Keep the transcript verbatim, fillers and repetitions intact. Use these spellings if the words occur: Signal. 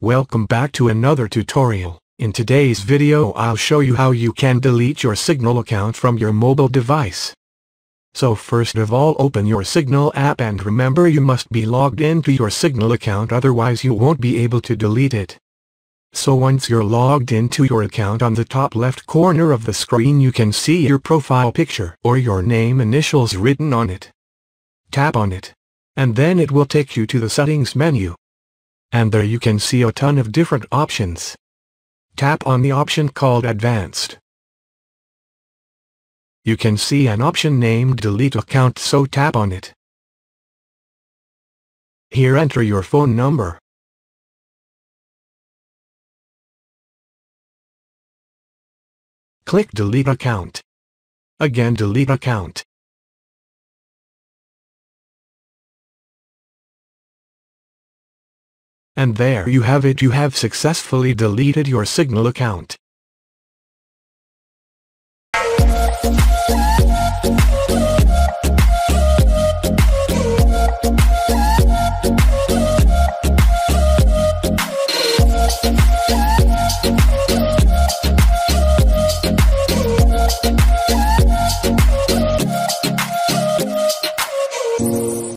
Welcome back to another tutorial. In today's video I'll show you how you can delete your Signal account from your mobile device. So first of all, open your Signal app and remember you must be logged into your Signal account, otherwise you won't be able to delete it. So once you're logged into your account, on the top left corner of the screen you can see your profile picture or your name initials written on it. Tap on it, and then it will take you to the settings menu. And there you can see a ton of different options. Tap on the option called Advanced. You can see an option named Delete Account, so tap on it. Here enter your phone number. Click Delete Account. Again Delete Account. And there you have it, you have successfully deleted your Signal account.